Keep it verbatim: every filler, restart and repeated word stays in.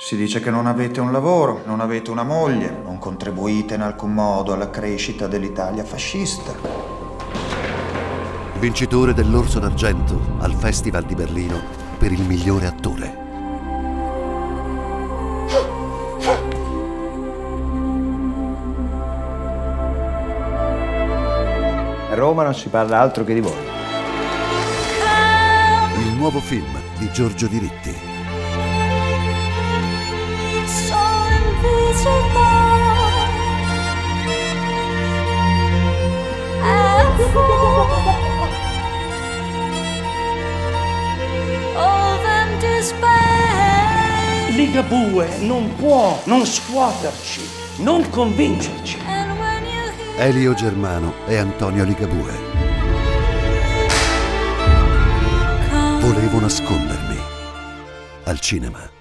Si dice che non avete un lavoro, non avete una moglie, non contribuite in alcun modo alla crescita dell'Italia fascista. Vincitore dell'Orso d'Argento al Festival di Berlino per il migliore attore. A Roma non si parla altro che di voi. Il nuovo film di Giorgio Diritti. Ligabue non può non scuoterci, non convincerci. Elio Germano e Antonio Ligabue. Volevo nascondermi al cinema.